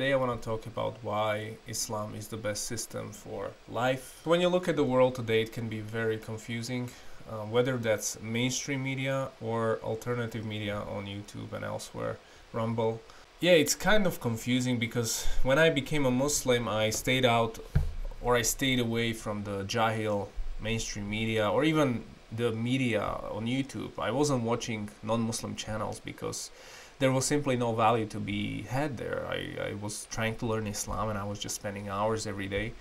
Today I want to talk about why Islam is the best system for life. When you look at the world today, it can be very confusing, whether that's mainstream media or alternative media on YouTube and elsewhere, Rumble. Yeah, it's kind of confusing because when I became a Muslim, I stayed away from the Jahil mainstream media or even the media on YouTube. I wasn't watching non-Muslim channels because there was simply no value to be had there. I was trying to learn Islam and I was just spending hours every day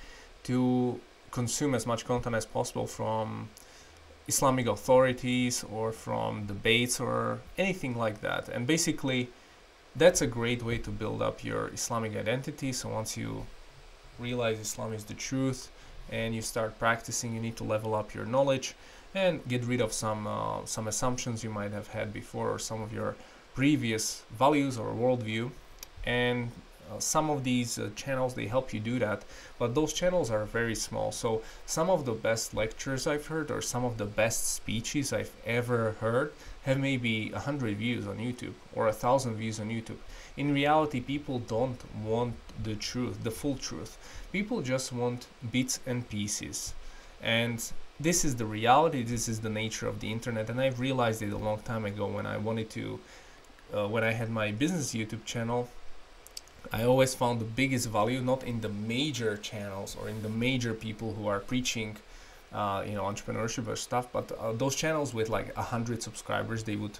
to consume as much content as possible from Islamic authorities or from debates or anything like that. And basically, that's a great way to build up your Islamic identity. So once you realize Islam is the truth and you start practicing, you need to level up your knowledge and get rid of some assumptions you might have had before, or some of your previous values or worldview. And some of these channels, they help you do that, but those channels are very small. So some of the best lectures I've heard or some of the best speeches I've ever heard have maybe 100 views on YouTube or 1,000 views on YouTube. In reality, people don't want the truth, the full truth. People just want bits and pieces. And this is the reality, this is the nature of the internet. And I've realized it a long time ago when I wanted to, when I had my business YouTube channel. I always found the biggest value not in the major channels or in the major people who are preaching you know, entrepreneurship or stuff, but those channels with like 100 subscribers, they would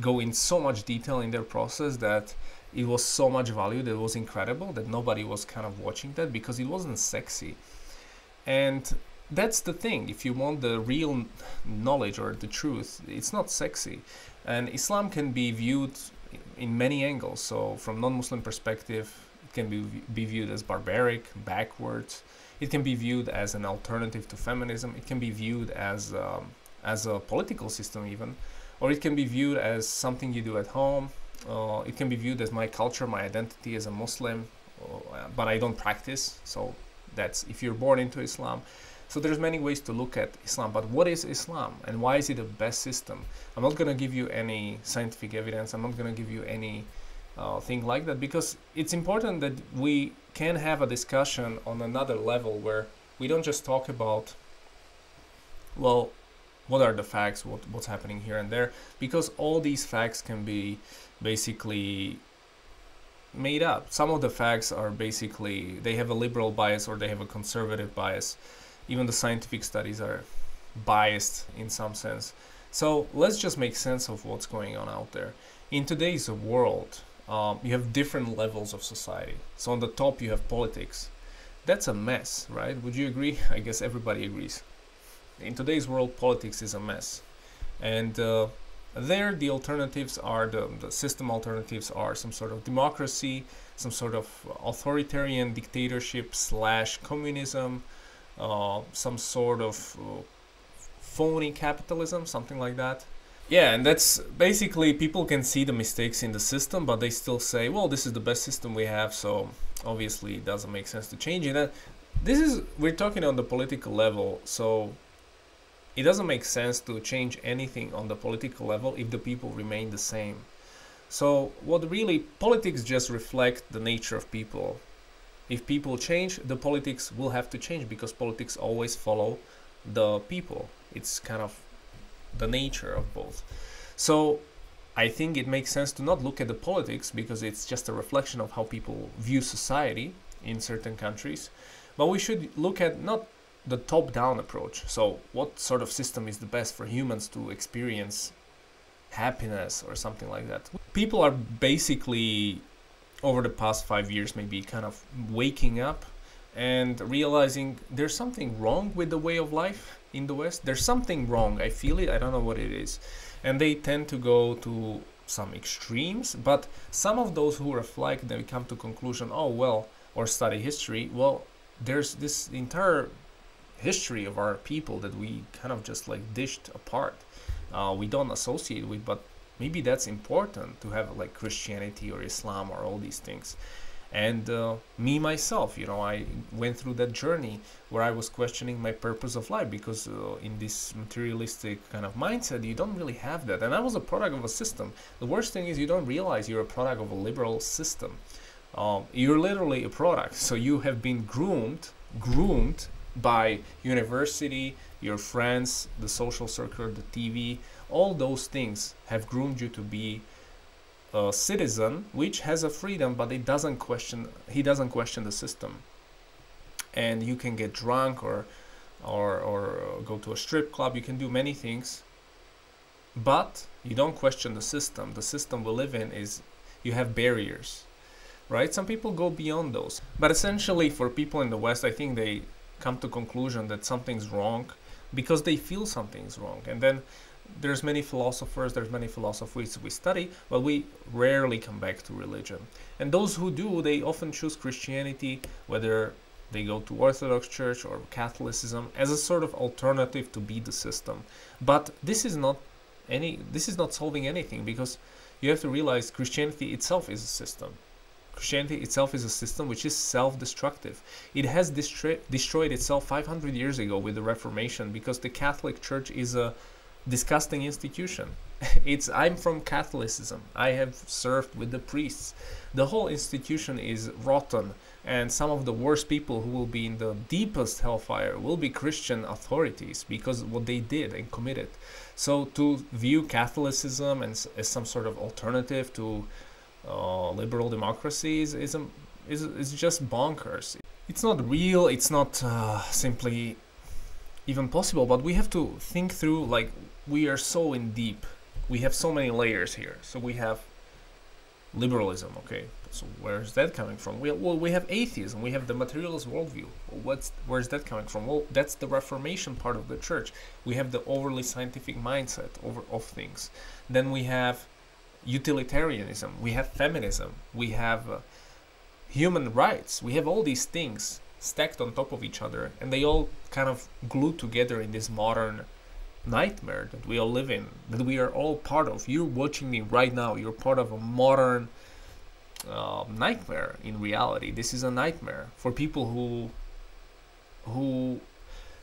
go in so much detail in their process that it was so much value that was incredible that nobody was kind of watching that because it wasn't sexy. And that's the thing, if you want the real knowledge or the truth, it's not sexy. And Islam can be viewed in many angles. So from non-Muslim perspective, it can be viewed as barbaric, backwards. It can be viewed as an alternative to feminism. It can be viewed as a political system even, or it can be viewed as something you do at home. It can be viewed as my culture, my identity as a Muslim, but I don't practice. So that's if you're born into Islam. So there's many ways to look at Islam, but what is Islam and why is it the best system? I'm not going to give you any scientific evidence. I'm not going to give you any thing like that, because it's important that we can have a discussion on another level where we don't just talk about, well, what are the facts, what's happening here and there, because all these facts can be basically made up. Some of the facts are basically, they have a liberal bias or they have a conservative bias. Even the scientific studies are biased in some sense. So let's just make sense of what's going on out there. In today's world, you have different levels of society. So on the top, you have politics. That's a mess, right? Would you agree? I guess everybody agrees. In today's world, politics is a mess. And there, the alternatives are, the system alternatives are some sort of democracy, some sort of authoritarian dictatorship / communism, some sort of phony capitalism, something like that. Yeah, and that's basically, people can see the mistakes in the system, but they still say, well, this is the best system we have, so obviously it doesn't make sense to change it. And this is, we're talking on the political level, so it doesn't make sense to change anything on the political level if the people remain the same. So what really, politics just reflect the nature of people. If people change, the politics will have to change, because politics always follow the people. It's kind of the nature of both. So I think it makes sense to not look at the politics, because it's just a reflection of how people view society in certain countries. But we should look at not the top-down approach. So what sort of system is the best for humans to experience happiness or something like that? People are basically, over the past 5 years, maybe kind of waking up and realizing there's something wrong with the way of life in the West. There's something wrong. I feel it. I don't know what it is. And they tend to go to some extremes, but some of those who reflect, they come to conclusion, oh, well, or study history. Well, there's this entire history of our people that we kind of just like dished apart. We don't associate with, but maybe that's important to have like Christianity or Islam or all these things. And me myself, you know, I went through that journey where I was questioning my purpose of life, because in this materialistic kind of mindset, you don't really have that. And I was a product of a system. The worst thing is you don't realize you're a product of a liberal system. You're literally a product. So you have been groomed by university, your friends, the social circle, the TV. All those things have groomed you to be a citizen which has a freedom, but it doesn't question, he doesn't question the system. And you can get drunk or go to a strip club, you can do many things, but you don't question the system. The system we live in is, you have barriers, right? Some people go beyond those, but essentially for people in the West, I think they come to conclusion that something's wrong because they feel something's wrong. And then there's many philosophers, there's many philosophies we study, but we rarely come back to religion. And those who do, they often choose Christianity, whether they go to Orthodox Church or Catholicism, as a sort of alternative to beat the system. But this is not solving anything, because you have to realize Christianity itself is a system. Christianity itself is a system which is self-destructive. It has destroyed itself 500 years ago with the Reformation, because the Catholic Church is a disgusting institution. I'm from Catholicism, I have served with the priests. The whole institution is rotten, and some of the worst people who will be in the deepest hellfire will be Christian authorities, because of what they did and committed. So to view Catholicism as some sort of alternative to liberal democracies is just bonkers. It's not real, it's not simply even possible. But we have to think through, like, we are so in deep, we have so many layers here. So we have liberalism, okay, so where's that coming from? We have atheism, we have the materialist worldview. Where's that coming from? Well, that's the Reformation part of the church. We have the overly scientific mindset of things. Then we have utilitarianism, we have feminism, we have human rights, we have all these things stacked on top of each other, and they all kind of glued together in this modern nightmare that we all live in, that we are all part of. You're watching me right now, you're part of a modern nightmare. In reality, this is a nightmare for people who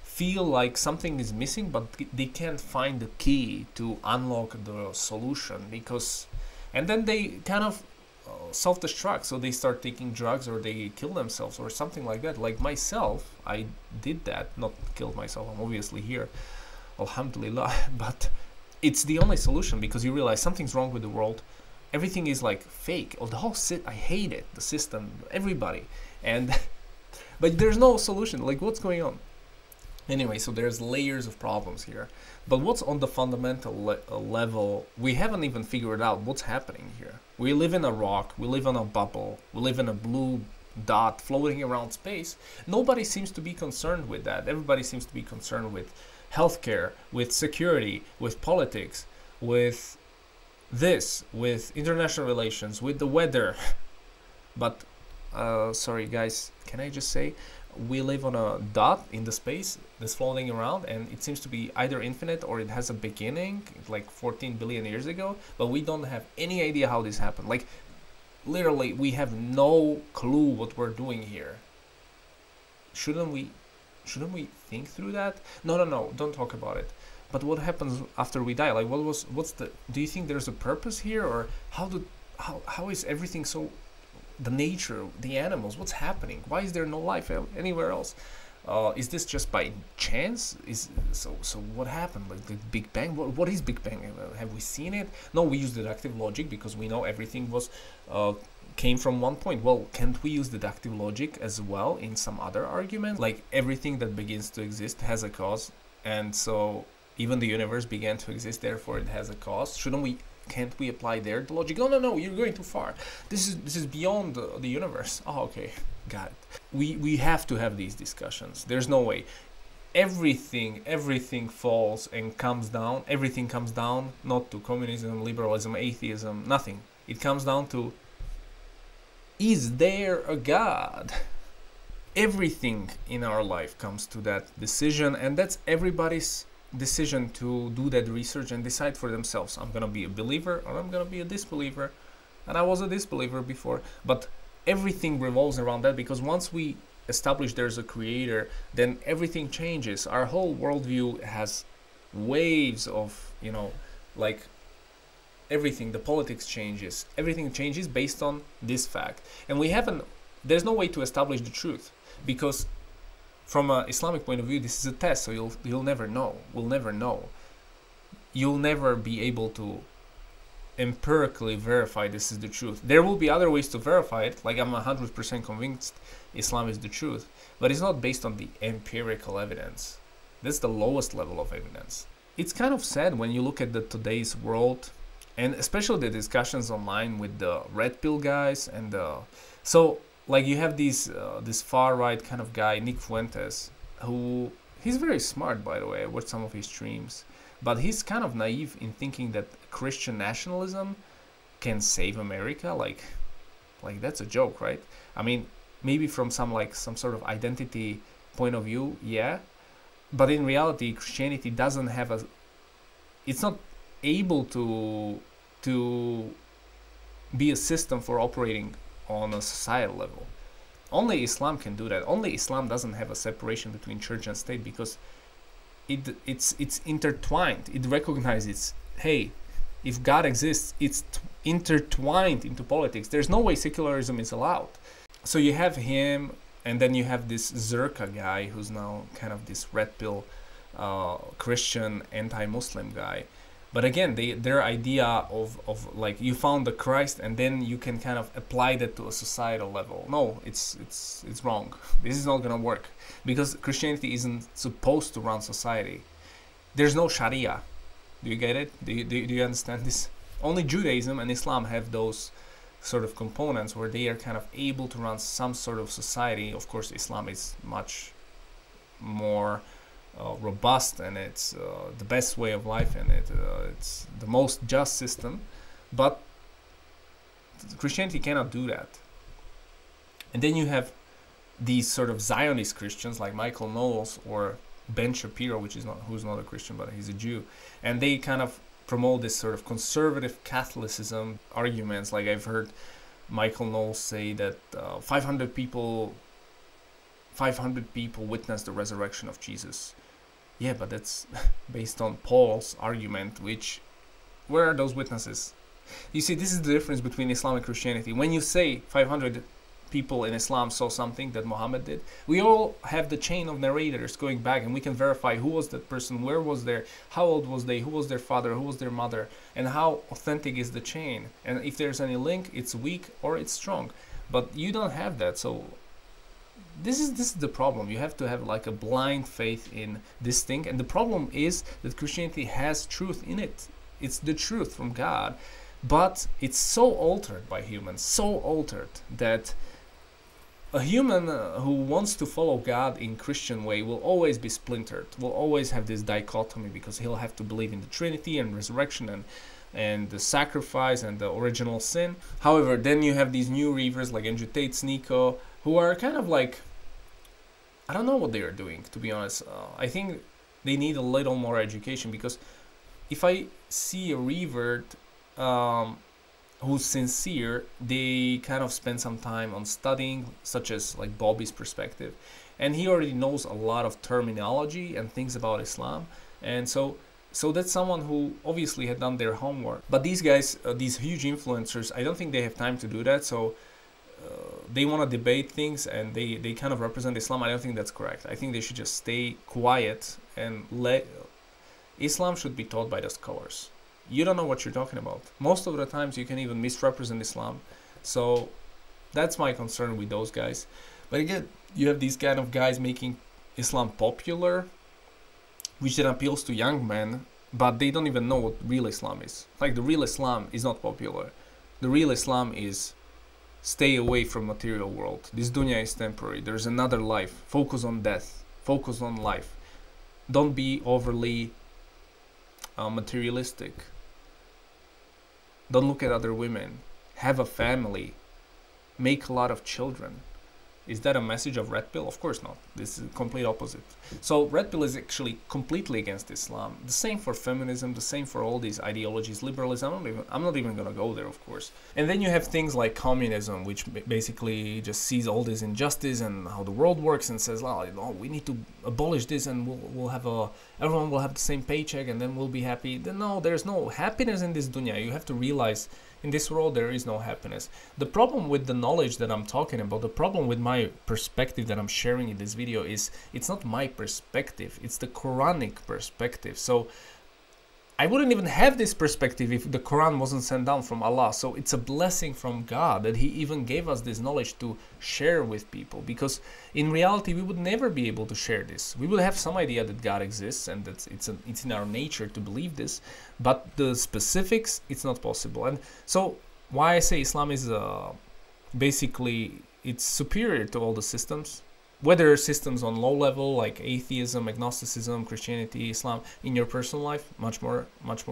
feel like something is missing, but they can't find the key to unlock the solution, because, and then they kind of self-destruct. So they start taking drugs, or they kill themselves, or something like that. Like myself, I did that, not killed myself, I'm obviously here, alhamdulillah, but it's the only solution, because you realize something's wrong with the world. Everything is like fake, or the whole I hate it, the system, everybody, and but there's no solution, like what's going on? Anyway, so there's layers of problems here, but what's on the fundamental level, we haven't even figured out what's happening here. We live in a rock, we live in a bubble, we live in a blue dot floating around space. Nobody seems to be concerned with that. Everybody seems to be concerned with healthcare, with security, with politics, with this, with international relations, with the weather. But, sorry guys, can I just say, we live on a dot in the space that's floating around, and it seems to be either infinite or it has a beginning like 14 billion years ago, but we don't have any idea how this happened. Like literally we have no clue what we're doing here. Shouldn't we think through that? No, don't talk about it. But what happens after we die? Like do you think there's a purpose here, or how is everything so, the nature, the animals, what's happening? Why is there no life anywhere else? Is this just by chance? So what happened? Like the Big Bang? What is Big Bang? Have we seen it? No, we use deductive logic because we know everything was came from one point. Well, can't we use deductive logic as well in some other argument? Like everything that begins to exist has a cause, and so even the universe began to exist, therefore it has a cause. Can't we apply there the logic? No, you're going too far. This is beyond the universe. Oh, okay, got it. We have to have these discussions. There's no way. Everything falls and comes down. Everything comes down, not to communism, liberalism, atheism, nothing. It comes down to, is there a God? Everything in our life comes to that decision, and that's everybody's decision to do that research and decide for themselves. I'm gonna be a believer or I'm gonna be a disbeliever, and I was a disbeliever before, but everything revolves around that, because once we establish there's a creator, then everything changes. Our whole worldview has waves of, you know, like everything, the politics changes, everything changes based on this fact. And we haven't, there's no way to establish the truth, because from an Islamic point of view, this is a test, so you'll never know, we'll never know. You'll never be able to empirically verify this is the truth. There will be other ways to verify it, like I'm 100% convinced Islam is the truth, but it's not based on the empirical evidence. That's the lowest level of evidence. It's kind of sad when you look at the today's world, and especially the discussions online with the red pill guys and the... So, like, you have these, this far-right kind of guy, Nick Fuentes, who... He's very smart, by the way. I watched some of his streams. But he's kind of naive in thinking that Christian nationalism can save America. Like that's a joke, right? I mean, maybe from some, like, some sort of identity point of view, yeah. But in reality, Christianity doesn't have a... It's not able to be a system for operating on a societal level. Only Islam can do that. Only Islam doesn't have a separation between church and state, because it's intertwined. It recognizes, hey, if God exists, it's intertwined into politics. There's no way secularism is allowed. So you have him, and then you have this Zirka guy, who's now kind of this red pill Christian anti-Muslim guy. But again, their idea of like, you found the Christ and then you can kind of apply that to a societal level. No, it's wrong. This is not gonna work, because Christianity isn't supposed to run society. There's no Sharia. Do you get it? Do you understand this? Only Judaism and Islam have those sort of components where they are kind of able to run some sort of society. Of course, Islam is much more... robust, and it's the best way of life, and it's the most just system. But Christianity cannot do that. And then you have these sort of Zionist Christians like Michael Knowles or Ben Shapiro, who's not a Christian, but he's a Jew, and they kind of promote this sort of conservative Catholicism arguments. Like, I've heard Michael Knowles say that 500 people witnessed the resurrection of Jesus. Yeah, but that's based on Paul's argument, which... Where are those witnesses? You see, this is the difference between Islam and Christianity. When you say 500 people in Islam saw something that Muhammad did, we all have the chain of narrators going back, and we can verify who was that person, where was there, how old was they, who was their father, who was their mother, and how authentic is the chain. And if there's any link, it's weak or it's strong. But you don't have that, so... This is the problem. You have to have like a blind faith in this thing, and the problem is that Christianity has truth in it. It's the truth from God, but it's so altered by humans, so altered, that a human who wants to follow God in Christian way will always be splintered, will always have this dichotomy, because he'll have to believe in the Trinity and resurrection and the sacrifice and the original sin. However, then you have these new reavers like Andrew Tate, Sneeko, who are kind of like, I don't know what they are doing, to be honest. I think they need a little more education, because if I see a revert who's sincere, they kind of spend some time on studying, such as like Bobby's perspective, and he already knows a lot of terminology and things about Islam, and so that's someone who obviously had done their homework. But these guys, these huge influencers, I don't think they have time to do that. So they want to debate things, and they kind of represent Islam. I don't think that's correct. I think they should just stay quiet and let... Islam should be taught by the scholars. You don't know what you're talking about. Most of the times you can even misrepresent Islam. So that's my concern with those guys. But again, you have these kind of guys making Islam popular, which then appeals to young men, but they don't even know what real Islam is. Like, the real Islam is not popular. The real Islam is... Stay away from material world. This dunya is temporary. There's another life. Focus on death. Focus on life. Don't be overly materialistic. Don't look at other women. Have a family. Make a lot of children. Is that a message of red pill? Of course not. This is complete opposite. So red pill is actually completely against Islam. The same for feminism, the same for all these ideologies, liberalism. I'm not even going to go there, of course. And then you have things like communism, which basically just sees all this injustice and how the world works and says, oh, we need to abolish this and we'll have everyone will have the same paycheck and then we'll be happy. Then no, there's no happiness in this dunya. You have to realize in this world there is no happiness. The problem with the knowledge that I'm talking about, the problem with my perspective that I'm sharing in this video is it's not my perspective, it's the Quranic perspective. So I wouldn't even have this perspective if the Quran wasn't sent down from Allah. So it's a blessing from God that He even gave us this knowledge to share with people, because in reality we would never be able to share this. We would have some idea that God exists and that it's in our nature to believe this, but the specifics, it's not possible. And so why I say Islam is basically it's superior to all the systems, whether systems on low level like atheism, agnosticism, Christianity, Islam, in your personal life, much more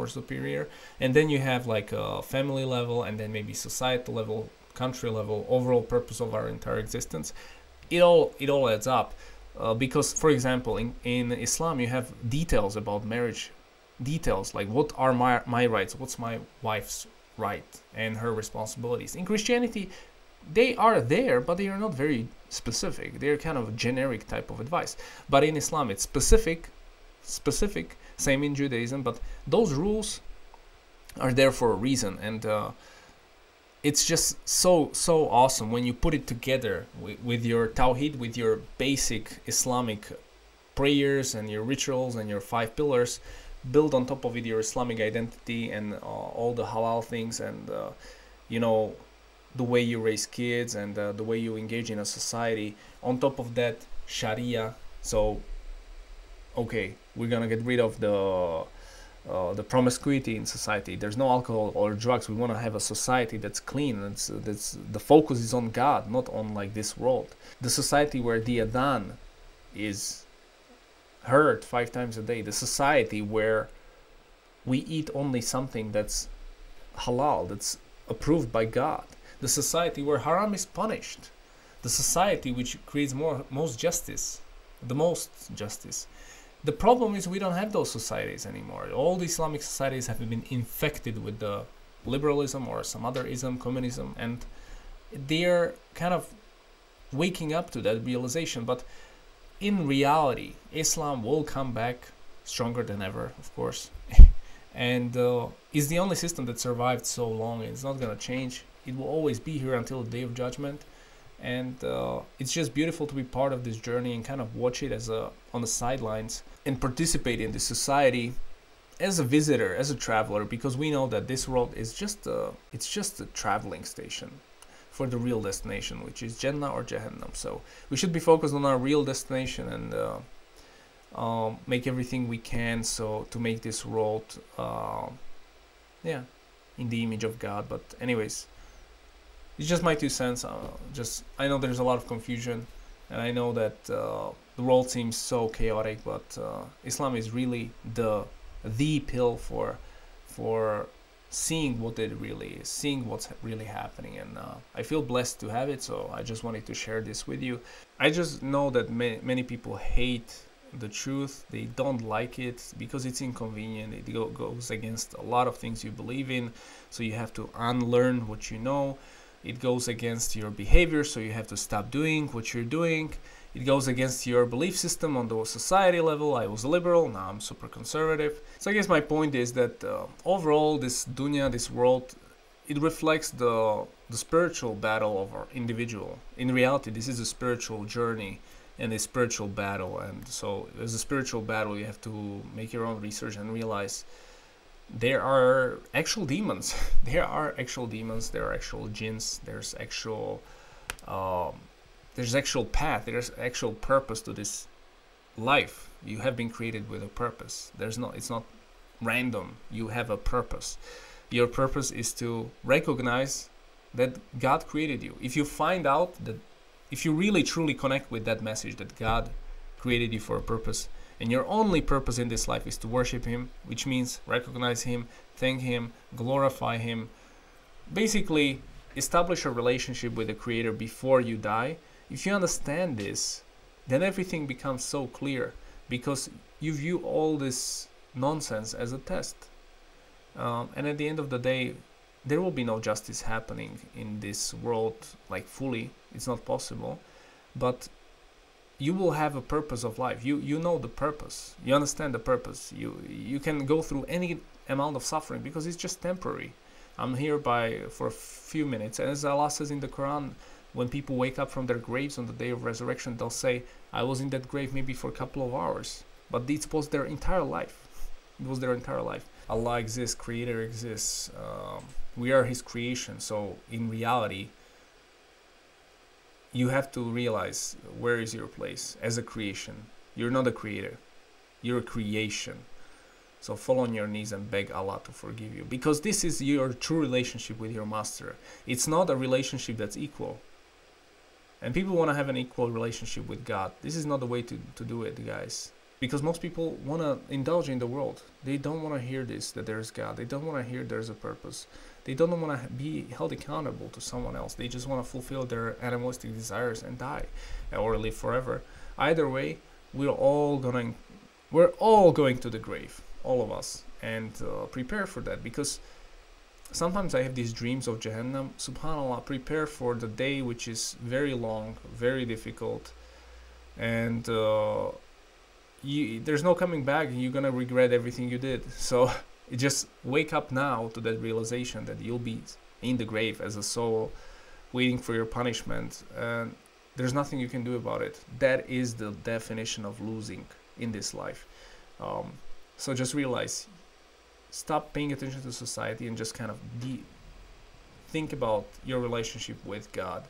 superior. And then you have like a family level, and then maybe societal level, country level, overall purpose of our entire existence. It all adds up, because for example in Islam you have details about marriage, details like what are my rights, what's my wife's right and her responsibilities. In Christianity they are there, but they are not very specific. They're kind of a generic type of advice. But in Islam it's specific, same in Judaism, but those rules are there for a reason. And it's just so awesome when you put it together with your Tawhid, with your basic Islamic prayers and your rituals and your 5 pillars, build on top of it your Islamic identity and all the halal things and you know, the way you raise kids and the way you engage in a society. On top of that, Sharia. So okay, we're gonna get rid of the promiscuity in society. There's no alcohol or drugs. We want to have a society that's clean. That's the focus is on God, not on like this world. The society where the adhan is heard 5 times a day, the society where we eat only something that's halal, that's approved by God, the society where haram is punished, the society which creates the most justice. The problem is we don't have those societies anymore. All the Islamic societies have been infected with the liberalism or some other ism, communism, and they're kind of waking up to that realization. But in reality, Islam will come back stronger than ever, of course, and is the only system that survived so long. It's not gonna change. It will always be here until the Day of Judgment. And it's just beautiful to be part of this journey and kind of watch it as on the sidelines and participate in this society as a visitor, as a traveler, because we know that this world is just a traveling station for the real destination, which is Jannah or Jahannam. So we should be focused on our real destination and make everything we can so to make this world in the image of God. But anyways, it's just my 2 cents. I know there's a lot of confusion, and I know that the world seems so chaotic, but Islam is really the pill for seeing what it really is, seeing what's really happening. And I feel blessed to have it, so I just wanted to share this with you. I just know that many people hate the truth. They don't like it because it's inconvenient. It goes against a lot of things you believe in, so you have to unlearn what you know. It goes against your behavior, so you have to stop doing what you're doing. It goes against your belief system on the society level. I was liberal, now I'm super conservative. So I guess my point is that overall this dunya, this world, it reflects the spiritual battle of our individual. In reality, this is a spiritual journey and a spiritual battle. And so as a spiritual battle, you have to make your own research and realize there are actual demons, there are actual jinns, there's actual path, there's actual purpose to this life. You have been created with a purpose. It's not random. You have a purpose. Your purpose is to recognize that God created you. If you find out that, if you really truly connect with that message that God created you for a purpose, and your only purpose in this life is to worship Him, which means recognize Him, thank Him, glorify Him, basically establish a relationship with the Creator before you die, If you understand this, then everything becomes so clear, because you view all this nonsense as a test. And at the end of the day, there will be no justice happening in this world, like fully. It's not possible, but you will have a purpose of life. You know the purpose, you understand the purpose. You can go through any amount of suffering because it's just temporary. I'm here for a few minutes, and as Allah says in the Quran, when people wake up from their graves on the day of resurrection, they'll say, I was in that grave maybe for a couple of hours, but it was their entire life. It was their entire life. Allah exists, Creator exists, we are His creation. So in reality, you have to realize where is your place as a creation. You're not a creator, you're a creation. So fall on your knees and beg Allah to forgive you, because this is your true relationship with your master. It's not a relationship that's equal. And people want to have an equal relationship with God. This is not the way to do it, guys. Because most people want to indulge in the world. They don't want to hear this, that there's God. They don't want to hear there's a purpose. They don't want to be held accountable to someone else. They just want to fulfill their animalistic desires and die or live forever. Either way, we're all going to the grave, all of us, and prepare for that. Because sometimes I have these dreams of Jahannam. SubhanAllah, prepare for the day which is very long, very difficult, and there's no coming back, and you're gonna regret everything you did. So just wake up now to that realization that you'll be in the grave as a soul waiting for your punishment, and there's nothing you can do about it. That is the definition of losing in this life. So just realize, stop paying attention to society and just kind of think about your relationship with God.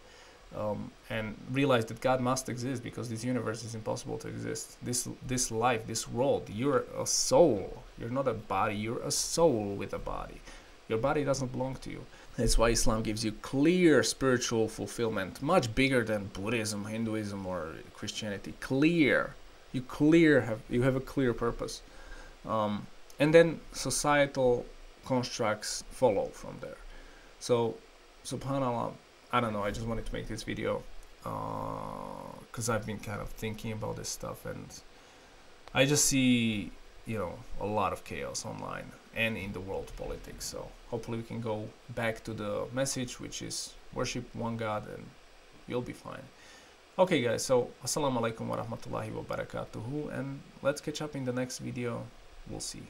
And realize that God must exist, because this universe is impossible to exist. This life, this world, you're a soul. You're not a body, you're a soul with a body. Your body doesn't belong to you. That's why Islam gives you clear spiritual fulfillment, much bigger than Buddhism, Hinduism, or Christianity. Clear. You have a clear purpose. And then societal constructs follow from there. So, SubhanAllah, I don't know, I just wanted to make this video because I've been kind of thinking about this stuff, and I just see, you know, a lot of chaos online and in the world politics. So hopefully we can go back to the message, which is worship one God and you'll be fine. Okay guys, so assalamu alaikum wa rahmatullahi wa barakatuhu, and let's catch up in the next video. We'll see.